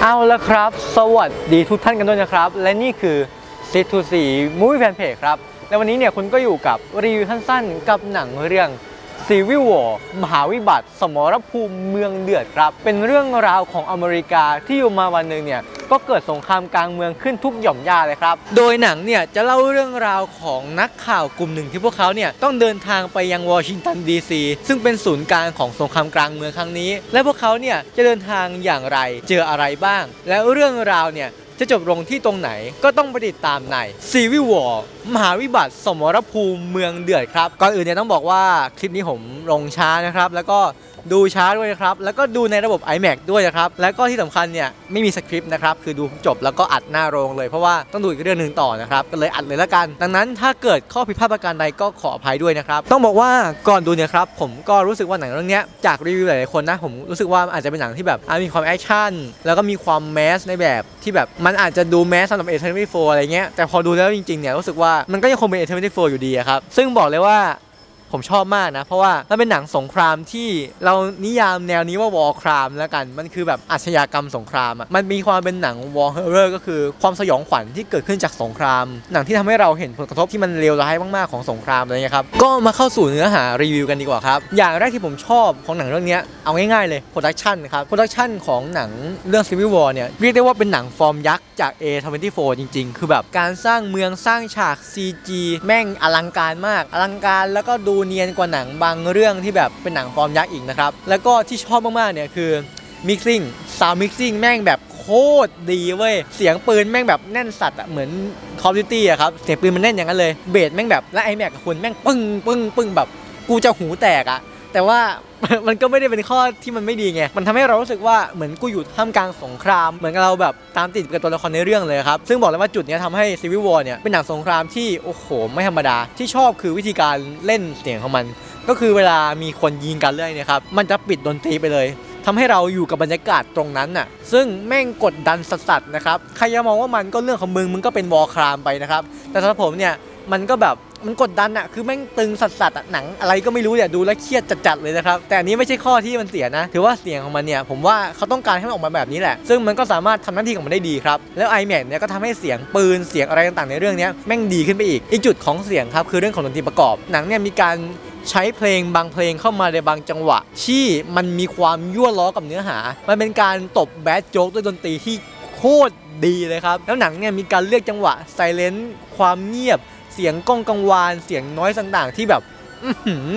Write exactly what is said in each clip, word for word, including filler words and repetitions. เอาละครับสวัสดีทุกท่านกันด้วยนะครับและนี่คือ Sit To See Movie Fanpage ครับและวันนี้เนี่ยคุณก็อยู่กับรีวิวสั้นๆกับหนังเรื่อง Civil War มหาวิบัติสมรภูมิเมืองเดือดครับเป็นเรื่องราวของอเมริกาที่อยู่มาวันหนึ่งเนี่ยก็เกิดสงครามกลางเมืองขึ้นทุกหย่อมย่าเลยครับโดยหนังเนี่ยจะเล่าเรื่องราวของนักข่าวกลุ่มหนึ่งที่พวกเขาเนี่ยต้องเดินทางไปยังวอชิงตันดีซีซึ่งเป็นศูนย์กลางของสงครามกลางเมืองครั้งนี้และพวกเขาเนี่ยจะเดินทางอย่างไรเจออะไรบ้างและเรื่องราวเนี่ยจะจบลงที่ตรงไหนก็ต้องไปติดตามใน Civil War มหาวิบัติสมรภูมิเมืองเดือดครับก่อนอื่นเนี่ยต้องบอกว่าคลิปนี้ผมลงช้านะครับแล้วก็ดูช้าด้วยนะครับแล้วก็ดูในระบบ ไอแม็กซ์ ด้วยนะครับแล้วก็ที่สำคัญเนี่ยไม่มีสคริปต์นะครับคือดูจบแล้วก็อัดหน้าโรงเลยเพราะว่าต้องดูอีกเรื่องหนึ่งต่อนะครับก็เลยอัดเลยละกันดังนั้นถ้าเกิดข้อผิดพลาดประการใดก็ขออภัยด้วยนะครับต้องบอกว่าก่อนดูเนี่ยครับผมก็รู้สึกว่าหนังเรื่องนี้จากรีวิวหลายๆคนนะผมรู้สึกว่าอาจจะเป็นหนังที่แบบมีความแอคชั่นแล้วก็มีความแมสในแบบที่แบบมันอาจจะดูแมสสำหรับ เอ ทเวนตี้โฟร์ อะไรเงี้ยแต่พอดูแล้วจริงๆเนี่ยรู้สึกว่ามันก็ยังคงเป็น เอ ทเวนตี้โฟร์ อยู่ดีครับซึ่งบอกเลยว่าผมชอบมากนะเพราะว่ามันเป็นหนังสงครามที่เรานิยามแนวนี้ว่าวอร์ครามแล้วกันมันคือแบบอาชญากรรมสงครามอ่ะมันมีความเป็นหนังวอร์ฮอร์เรอร์ก็คือความสยองขวัญที่เกิดขึ้นจากสงครามหนังที่ทำให้เราเห็นผลกระทบที่มันเลวร้ายมากๆของสงครามอะไรเงี้ยครับก็มาเข้าสู่เนื้อหารีวิวกันดีกว่าครับอย่างแรกที่ผมชอบของหนังเรื่องนี้เอาง่ายๆเลยโปรดักชันครับโปรดักชันของหนังเรื่อง Civil War เนี่ยเรียกได้ว่าเป็นหนังฟอร์มยักษ์จาก เอ ทเวนตี้โฟร์ จริงๆคือแบบการสร้างเมืองสร้างฉาก ซี จี แม่งอลังการมากอลังการแล้วก็ดูเนียนกว่าหนังบางเรื่องที่แบบเป็นหนังฟอร์มยักษ์อีกนะครับแล้วก็ที่ชอบมากๆเนี่ยคือมิกซิ่งซาวด์มิกซิ่งแม่งแบบโคตรดีเว้ยเสียงปืนแม่งแบบแน่นสัตว์อะเหมือนคอมพิวตี้อะครับเสียงปืนมันแน่นอย่างนั้นเลยเบสแม่งแบบและไอแม็กกับคุณแม่งปึ้งปึ้งปึ้งแบบกูจะหูแตกอะแต่ว่ามันก็ไม่ได้เป็นข้อที่มันไม่ดีไงมันทำให้เรารู้สึกว่าเหมือนกูอยู่ท่ามกลางสงครามเหมือนเราแบบตามติดกับตัวละครในเรื่องเลยครับซึ่งบอกเลยว่าจุดนี้ทำให้ Civil War เนี่ยเป็นหนังสงครามที่โอ้โหไม่ธรรมดาที่ชอบคือวิธีการเล่นเสียงของมันก็คือเวลามีคนยิงกันเรื่อยเนี่ยครับมันจะปิดดนตรีไปเลยทำให้เราอยู่กับบรรยากาศตรงนั้นน่ะซึ่งแม่งกดดันสัสๆนะครับใครจะมองว่ามันก็เรื่องของมึงมึงก็เป็นวอร์ครามไปนะครับแต่สำหรับผมเนี่ยมันก็แบบมันกดดันอะคือแม่งตึงสัสๆอะหนังอะไรก็ไม่รู้เนี่ยดูแล้วเครียดจัดๆเลยนะครับแต่อันนี้ไม่ใช่ข้อที่มันเสียนะถือว่าเสียงของมันเนี่ยผมว่าเขาต้องการให้มันออกมาแบบนี้แหละซึ่งมันก็สามารถทำหน้าที่ของมันได้ดีครับแล้ว ไอแม็กซ์ เนี่ยก็ทำให้เสียงปืนเสียงอะไรต่างๆในเรื่องนี้แม่งดีขึ้นไปอีกอีกจุดของเสียงครับคือเรื่องของดนตรีประกอบหนังเนี่ยมีการใช้เพลงบางเพลงเข้ามาในบางจังหวะที่มันมีความยั่วล้อกับเนื้อหามันเป็นการตบแบดโจ๊กด้วยดนตรีที่โคตรดีเลยครับแล้วหนังเนี่ยมีการเลือกจังหวะไซเลนซ์ความเงียบเสียงก้องกังวานเสียงน้อยต่างๆที่แบบ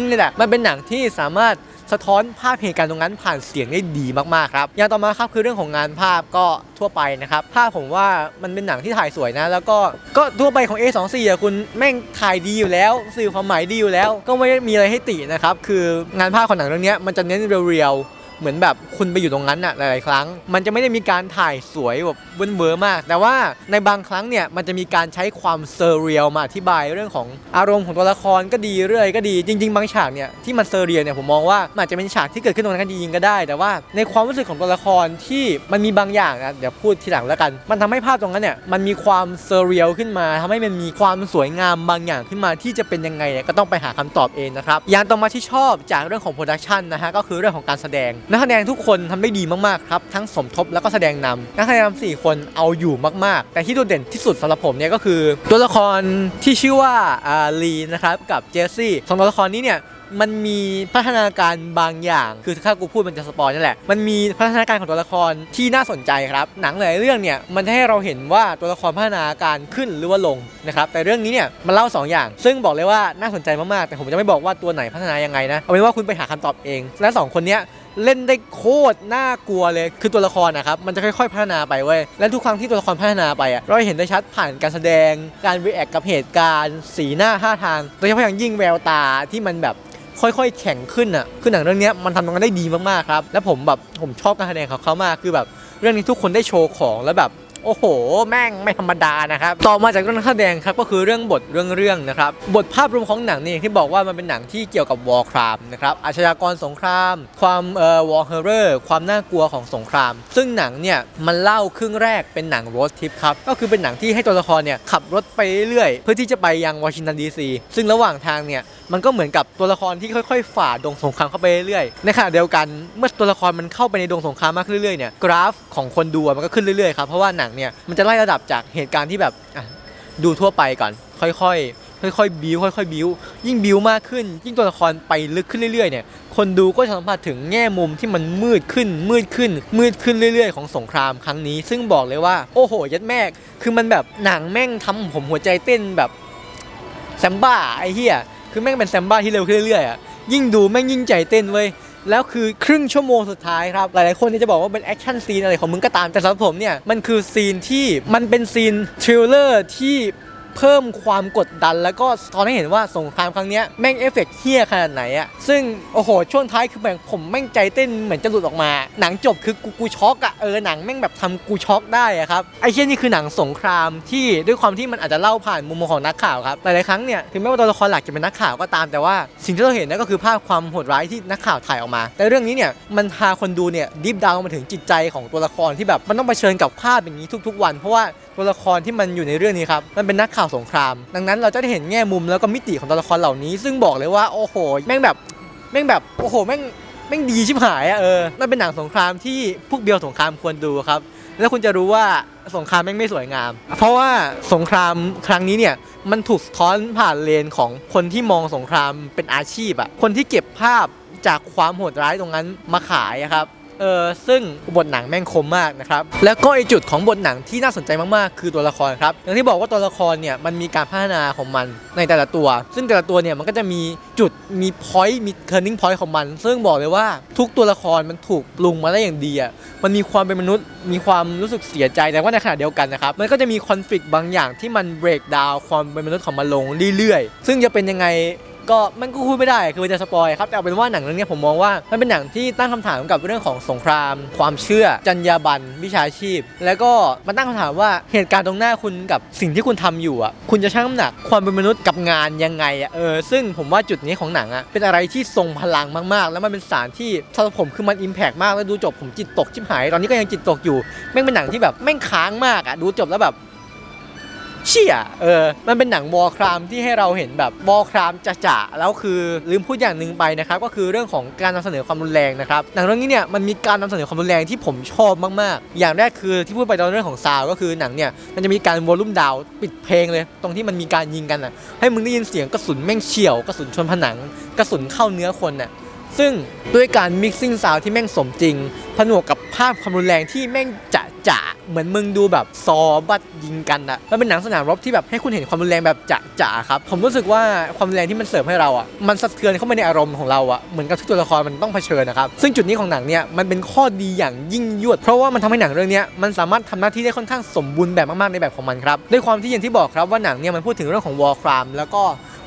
นี่แหละมันเป็นหนังที่สามารถสะท้อนภาพเหตุการณ์ตรงนั้นผ่านเสียงได้ดีมากๆครับอย่างต่อมาครับคือเรื่องของงานภาพก็ทั่วไปนะครับภาพผมว่ามันเป็นหนังที่ถ่ายสวยนะแล้วก็ก็ทั่วไปของ เอ ทเวนตี้โฟร์ อ่ะคุณแม่งถ่ายดีอยู่แล้วสื่อความหมายดีอยู่แล้วก็ไม่มีอะไรให้ตินะครับคืองานภาพของหนังเรื่องนี้มันจะเน้นเรียวเหมือนแบบคุณไปอยู่ตรงนั้นน่ะหลายๆครั้งมันจะไม่ได้มีการถ่ายสวยแบบเวิร์นเวอร์มากแต่ว่าในบางครั้งเนี่ยมันจะมีการใช้ความเซอร์เรียลมาอธิบายเรื่องของอารมณ์ของตัวละครก็ดีเรื่อยก็ดีจริงๆบางฉากเนี่ยที่มันเซอร์เรียลเนี่ยผมมองว่าอาจจะเป็นฉากที่เกิดขึ้นตรงนั้นจริงๆก็ได้แต่ว่าในความรู้สึกของตัวละครที่มันมีบางอย่างนะเดี๋ยวพูดทีหลังแล้วกันมันทำให้ภาพตรงนั้นเนี่ยมันมีความเซอร์เรียลขึ้นมาทำให้มันมีความสวยงามบางอย่างขึ้นมาที่จะเป็นยังไงเนี่ยก็ต้องไปหาคำตอบเองนะครับอย่างต่อมาที่ชอบจากเรื่องของโปรดักชันนะฮะก็คือเรื่องของการแสดงนักแสดงทุกคนทำได้ดีมากๆครับทั้งสมทบแล้วก็แสดงนำนักแสดงนำสี่คนเอาอยู่มากๆแต่ที่โดดเด่นที่สุดสำหรับผมเนี่ยก็คือตัวละครที่ชื่อว่าอาลีนะครับกับเจสซี่สองตัวละครนี้เนี่ยมันมีพัฒนาการบางอย่างคือถ้ากูพูดมันจะสปอยนั่นแหละมันมีพัฒนาการของตัวละครที่น่าสนใจครับหนังหลายเรื่องเนี่ยมันให้เราเห็นว่าตัวละครพัฒนาการขึ้นหรือว่าลงนะครับแต่เรื่องนี้เนี่ยมันเล่าสองอย่างซึ่งบอกเลยว่าน่าสนใจมากๆแต่ผมจะไม่บอกว่าตัวไหนพัฒนายังไงนะเอาเป็นว่าคุณไปหาคำตอบเองและสองคนเนี้ยเล่นได้โคตรน่ากลัวเลยคือตัวละครนะครับมันจะค่อยๆพัฒนาไปเว้ยและทุกครั้งที่ตัวละครพัฒนาไปอ่ะเราเห็นได้ชัดผ่านการแสดงการรีแอคกับเหตุการณ์สีหน้าท่าทางโดยเฉพาะอย่างยิ่งแววตาที่มันแบบค่อยๆแข็งขึ้นอ่ะคือหนังเรื่องนี้มันทำตรงนั้นได้ดีมากๆครับและผมแบบผมชอบการแสดงของเขามากคือแบบเรื่องนี้ทุกคนได้โชว์ของแล้วแบบโอ้โหแม่งไม่ธรรมดานะครับต่อมาจากเรื่องแสดงครับก็คือเรื่องบทเรื่องเรื่องนะครับบทภาพรวมของหนังนี่ที่บอกว่ามันเป็นหนังที่เกี่ยวกับวอร์ครามนะครับอาชญากรสงครามความเอ่อวอร์ฮอร์เรอร์ความน่ากลัวของสงครามซึ่งหนังเนี่ยมันเล่าครึ่งแรกเป็นหนังรถทริปครับก็คือเป็นหนังที่ให้ตัวละครเนี่ยขับรถไปเรื่อยเพื่อที่จะไปยังวอชิงตันดีซีซึ่งระหว่างทางเนี่ย มันก็เหมือนกับตัวละครที่ค่อยๆฝ่าดงสงครามเข้าไปเรื่อยๆในขณะเดียวกันเมื่อตัวละครมันเข้าไปในดงสงครามมากเรื่อยๆเนี่ยกราฟของคนดูมันก็ขึ้นเรื่อยๆครับเพราะว่าหนังเนี่ยมันจะไล่ระดับจากเหตุการณ์ที่แบบดูทั่วไปก่อนค่อยๆค่อยๆบิวค่อยๆบิวยิ่งบิวมากขึ้นยิ่งตัวละครไปลึกขึ้นเรื่อยๆเนี่ยคนดูก็จะสัมผัสถึงแง่มุมที่มันมืดขึ้นมืดขึ้นมืดขึ้นเรื่อยๆของสงครามครั้งนี้ซึ่งบอกเลยว่าโอ้โหยัดแม่คือมันแบบหนังแม่งทำผมหัวใจเต้นแบบแซมบ้าไอ้เหี้ยคือแม่งเป็นแซมบ้าที่เร็วขึ้นเรื่อยๆอ่ะยิ่งดูแม่งยิ่งใจเต้นเว้ยแล้วคือครึ่งชั่วโมงสุดท้ายครับหลายๆคนที่จะบอกว่าเป็นแอคชั่นซีนอะไรของมึงก็ตามแต่สำหรับผมเนี่ยมันคือซีนที่มันเป็นซีนทริลเลอร์ที่เพิ่มความกดดันแล้วก็ตอนนี้เห็นว่าสงครามครั้งนี้แม่งเอฟเฟกต์เฮี้ยขนาดไหนอะซึ่งโอ้โหช่วงท้ายคือแบบผมแม่งใจเต้นเหมือนจะหลุดออกมาหนังจบคือกูกูช็อกอะเออหนังแม่งแบบทำกูช็อกได้อะครับไอ้เช่นนี่คือหนังสงครามที่ด้วยความที่มันอาจจะเล่าผ่านมุมมองของนักข่าวครับหลายๆครั้งเนี่ยถึงแม้ว่าตัวละครหลักจะเป็นนักข่าวก็ตามแต่ว่าสิ่งที่เราเห็นนั่นก็คือภาพความโหดร้ายที่นักข่าวถ่ายออกมาแต่เรื่องนี้เนี่ยมันพาคนดูเนี่ยดิฟดาวมาถึงจิตใจของตัวละครที่แบบมันต้องเผชิญกับภาพอย่างนี้ทุกๆวันเพราะว่าตัวละครที่มันอยู่ในเรื่องนี้ครับมันเป็นนักข่าวสงครามดังนั้นเราจะได้เห็นแง่มุมแล้วก็มิติของตัวละครเหล่านี้ซึ่งบอกเลยว่าโอ้โหแม่งแบบแม่งแบบโอ้โหแม่งแม่งดีชิบหายอะเออมันเป็นหนังสงครามที่พวกเบียวสงครามควรดูครับแล้วคุณจะรู้ว่าสงครามแม่งไม่สวยงามเพราะว่าสงครามครั้งนี้เนี่ยมันถูกสะท้อนผ่านเลนของคนที่มองสงครามเป็นอาชีพอะคนที่เก็บภาพจากความโหดร้ายตรงนั้นมาขายครับเออซึ่งบทหนังแม่งคมมากนะครับแล้วก็ไอจุดของบทหนังที่น่าสนใจมากๆคือตัวละครครับอย่างที่บอกว่าตัวละครเนี่ยมันมีการพัฒนาของมันในแต่ละตัวซึ่งแต่ละตัวเนี่ยมันก็จะมีจุดมีพอยต์มี turning point ของมันซึ่งบอกเลยว่าทุกตัวละครมันถูกปรุงมาได้อย่างดีอ่ะมันมีความเป็นมนุษย์มีความรู้สึกเสียใจแต่ว่าในขณะเดียวกันนะครับมันก็จะมีคอนฟลิกต์บางอย่างที่มัน break down ความเป็นมนุษย์ของมันลงเรื่อยๆซึ่งจะเป็นยังไงก็มันก็คุยไม่ได้คือจะสปอยครับแต่เอาเป็นว่าหนังเรื่องนี้ผมมองว่ามันเป็นหนังที่ตั้งคำถามกับเรื่องของสงครามความเชื่อจรรยาบรรณวิชาชีพแล้วก็มันตั้งคำถามว่าเหตุการณ์ตรงหน้าคุณกับสิ่งที่คุณทำอยู่อ่ะคุณจะชั่งน้ำหนักความเป็นมนุษย์กับงานยังไงอ่ะเออซึ่งผมว่าจุดนี้ของหนังอ่ะเป็นอะไรที่ทรงพลังมากๆแล้วมันเป็นสารที่สำหรับผมคือมันอิมแพกมากแล้วดูจบผมจิตตกชิบหายตอนนี้ก็ยังจิตตกอยู่แม่งเป็นหนังที่แบบแม่งค้างมากอ่ะดูจบแล้วแบบเชี่ยเออมันเป็นหนังวอร์ครามที่ให้เราเห็นแบบวอร์ครามจ๋าๆแล้วคือลืมพูดอย่างหนึ่งไปนะครับก็คือเรื่องของการนำเสนอความรุนแรงนะครับหนังเรื่องนี้เนี่ยมันมีการนำเสนอความรุนแรงที่ผมชอบมากๆอย่างแรกคือที่พูดไปตอนเรื่องของซาวก็คือหนังเนี่ยมันจะมีการวอลลุ่มดาวปิดเพลงเลยตรงที่มันมีการยิงกันอ่ะให้มึงได้ยินเสียงกระสุนแม่งเฉี่ยวกระสุนชนผนังกระสุนเข้าเนื้อคนอ่ะซึ่งด้วยการ mixing sound ที่แม่งสมจริงผนวกกับภาพความรุนแรงที่แม่งจะจะเหมือนมึงดูแบบซอบัดยิงกันอะมันเป็นหนังสนามรบที่แบบให้คุณเห็นความรุนแรงแบบจะจะครับผมรู้สึกว่าความรุนแรงที่มันเสิร์ฟให้เราอะมันสะเทือนเข้าไปในอารมณ์ของเราอะเหมือนกับทุกตัวละครมันต้องเผชิญนะครับซึ่งจุดนี้ของหนังเนี่ยมันเป็นข้อดีอย่างยิ่งยวดเพราะว่ามันทำให้หนังเรื่องนี้มันสามารถทำหน้าที่ได้ค่อนข้างสมบูรณ์แบบมากๆในแบบของมันครับด้วยความที่อย่างที่บอกครับว่าหนังเนี่ยมันพูดถึงเรื่องของวอร์ครามแล้วก็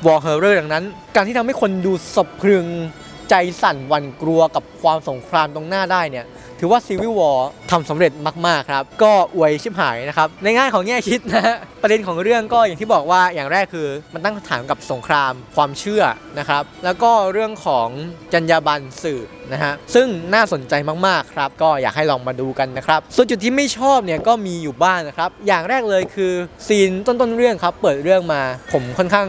วอร์ฮอร์เรอร์ดังนั้นการที่ทำให้คนดูสะพรึงใจสั่นหวั่นกลัวกับความสงครามตรงหน้าได้เนี่ยถือว่า Civil War ทำสำเร็จมากๆครับก็อวยชิบหายนะครับในง่ายของแง่คิดนะประเด็นของเรื่องก็อย่างที่บอกว่าอย่างแรกคือมันตั้งคำถามกับสงครามความเชื่อนะครับแล้วก็เรื่องของจรรยาบรรณสื่อนะฮะซึ่งน่าสนใจมากๆครับก็อยากให้ลองมาดูกันนะครับส่วนจุดที่ไม่ชอบเนี่ยก็มีอยู่บ้าง น, นะครับอย่างแรกเลยคือซีนต้นๆเรื่องครับเปิดเรื่องมาผมค่อนข้า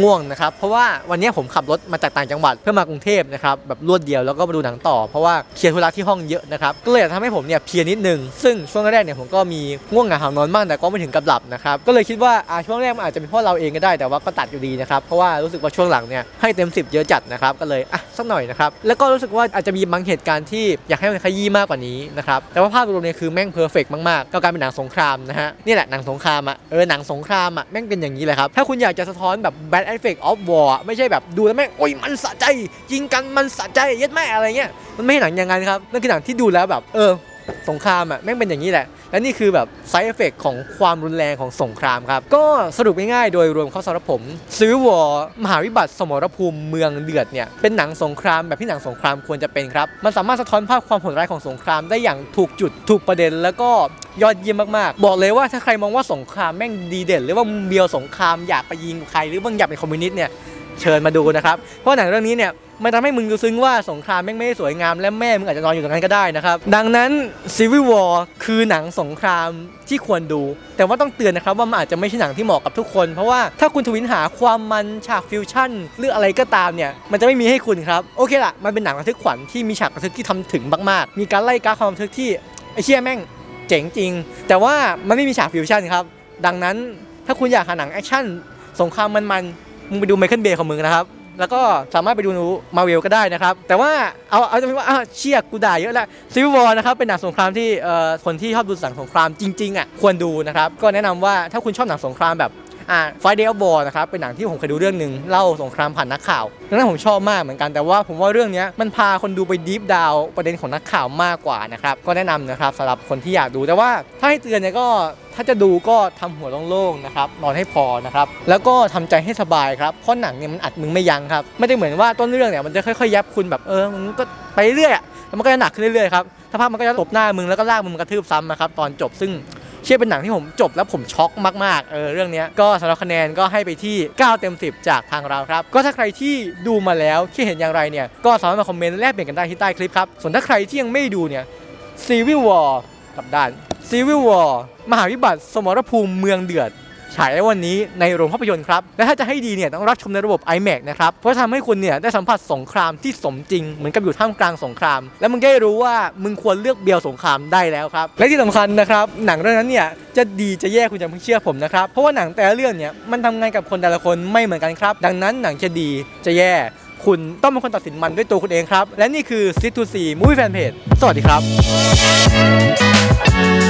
งง่วงนะครับเพราะว่าวันนี้ผมขับรถมาจากต่างจังหวัดเพื่อมากรุงเทพนะครับแบบรวดเดียวแล้วก็มาดูหนังต่อเพราะว่าเคลียร์ธุระที่ห้องเยอะนะครับก็เลยทำให้ผมเนี่ยเพลียนิดนึงซึ่งช่วงแรกเนี่ยผมก็มีง่วงเหงาหานอนบ้างแต่ก็ไม่ถึงกับหลับนะครับก็เลยคิดว่าช่วงแรกมันอาจจะเป็นเพราะเราเองก็ได้แต่ว่าก็ตัดอยู่ดีนะครับเพราะว่ารู้สึกว่าช่วงหลังเนี่ยให้เต็มสิบเยอะจัดนะครับก็เลยอ่ะสักหน่อยนะครับแล้วก็รู้สึกว่าอาจจะมีบางเหตุการณ์ที่อยากให้มันขยี้มากกว่านี้นะครับแต่ว่าภาพรวมเนี่ยคือแม่งเพอร์เฟกต์มากๆก็การเป็นหนังสงครามนะฮะนี่แหละหนังสงครามอ่ะเออหนังสงครามอ่ะแม่งเป็นอย่างนี้แหละครับถ้าคุณอยากจะสะท้อนแบบbad effect of war ไม่ใช่แบบดูแล้วแม่งโอ้ยมันสะใจยิงกันมันสะใจยัดแม่อะไรเงี้ยมันไม่ใช่หนังอย่างนั้นครับนั่นคือหนังที่ดูแล้วแบบเออสงครามอ่ะแม่งเป็นอย่างนี้แหละและนี่คือแบบ side effect ของความรุนแรงของสงครามครับก็สรุปง่ายๆโดยรวมเข้าสำหรับผม Civil War มหาวิบัติสมรภูมิเมืองเดือดเนี่ยเป็นหนังสงครามแบบที่หนังสงครามควรจะเป็นครับมันสามารถสะท้อนภาพความโหดร้ายของสงครามได้อย่างถูกจุดถูกประเด็นแล้วก็ยอดเยี่ยมมากๆบอกเลยว่าถ้าใครมองว่าสงครามแม่งดีเด่นหรือว่ามึงเบียวสงครามอยากไปยิงใครหรือมึงอยากเป็นคอมมิวนิสต์เนี่ยเชิญมาดูนะครับเพราะหนังเรื่องนี้เนี่ย มันทำให้มึงรู้ซึ้งว่าสงครามแม่งไม่สวยงามและแม่มึงอาจจะนอนอยู่ตรงนั้นก็ได้นะครับดังนั้น Civil War คือหนังสงครามที่ควรดูแต่ว่าต้องเตือนนะครับว่ามันอาจจะไม่ใช่หนังที่เหมาะกับทุกคนเพราะว่าถ้าคุณทวินหาความมันฉากฟิวชั่นหรืออะไรก็ตามเนี่ยมันจะไม่มีให้คุณครับโอเคละมันเป็นหนังระทึกขวัญที่มีฉากระทึกที่ทำถึงมากๆมีการไล่กราฟความระทึกที่ไอ้เชี่ยแม่งเจ๋งจริงแต่ว่ามันไม่มีฉากฟิวชั่นครับดังนั้นถ้าคุณอยากหาหนังแอคชั่นสงครามมันๆมึงไปดู Michael Bay ของมึงนะครับแล้วก็สามารถไปดูมาเวลก็ได้นะครับแต่ว่าเอาเอาจะเป็นว่าเชี่ยกูด่าเยอะแล้ว Civil War นะครับเป็นหนังสงครามที่คนที่ชอบดูหนังสงครามจริงๆอ่ะควรดูนะครับก็แนะนำว่าถ้าคุณชอบหนังสงครามแบบอ่า Friday Night War นะครับเป็นหนังที่ผมเคยดูเรื่องหนึ่งเล่าสงครามผ่านนักข่าวนั้นผมชอบมากเหมือนกันแต่ว่าผมว่าเรื่องนี้มันพาคนดูไปดีฟดาวประเด็นของนักข่าวมากกว่านะครับก็แนะนำนะครับสำหรับคนที่อยากดูแต่ว่าถ้าให้เตือนเนี่ยก็ถ้าจะดูก็ทำหัวโล่งๆนะครับนอนให้พอนะครับแล้วก็ทำใจให้สบายครับเพราะหนังเนี่ยมันอัดมึงไม่ยั้งครับไม่ได้เหมือนว่าต้นเรื่องเนี่ยมันจะค่อยๆยับคุณแบบเออมึงก็ไปเรื่อยแล้วมันก็จะหนักขึ้นเรื่อยๆครับถ้าภาพมันก็จะตบหน้ามึงแล้วก็ลากมึงกระทืบซ้ำนะครับตอนจบซึ่งเชื่อเป็นหนังที่ผมจบแล้วผมช็อกมากๆเออเรื่องนี้ก็สำหรับคะแนนก็ให้ไปที่เก้าเต็มสิบจากทางเราครับก็ถ้าใครที่ดูมาแล้วคิดเห็นอย่างไรเนี่ยก็สามารถมาคอมเมนต์แลกเปลี่ยนกันได้ที่ใต้คลิปครับส่วนถ้าใครที่ยังไม่ดูเนี่ย Civil War กับด้าน Civil War มหาวิบัติสมรภูมิเมืองเดือดฉายวันนี้ในโรงภาพยนตร์ครับและถ้าจะให้ดีเนี่ยต้องรับชมในระบบ ไอแม็กซ์ นะครับเพราะทำให้คุณเนี่ยได้สัมผัสสงครามที่สมจริงเหมือนกับอยู่ท่ามกลางสงครามและมึงได้รู้ว่ามึงควรเลือกเบียวสงครามได้แล้วครับและที่สำคัญนะครับหนังเรื่องนั้นเนี่ยจะดีจะแย่คุณจะไม่เชื่อผมนะครับเพราะว่าหนังแต่ละเรื่องเนี่ยมันทำงานกับคนแต่ละคนไม่เหมือนกันครับดังนั้นหนังจะดีจะแย่คุณต้องเป็นคนตัดสินมันด้วยตัวคุณเองครับและนี่คือ Sit To See Movie Fanpage สวัสดีครับ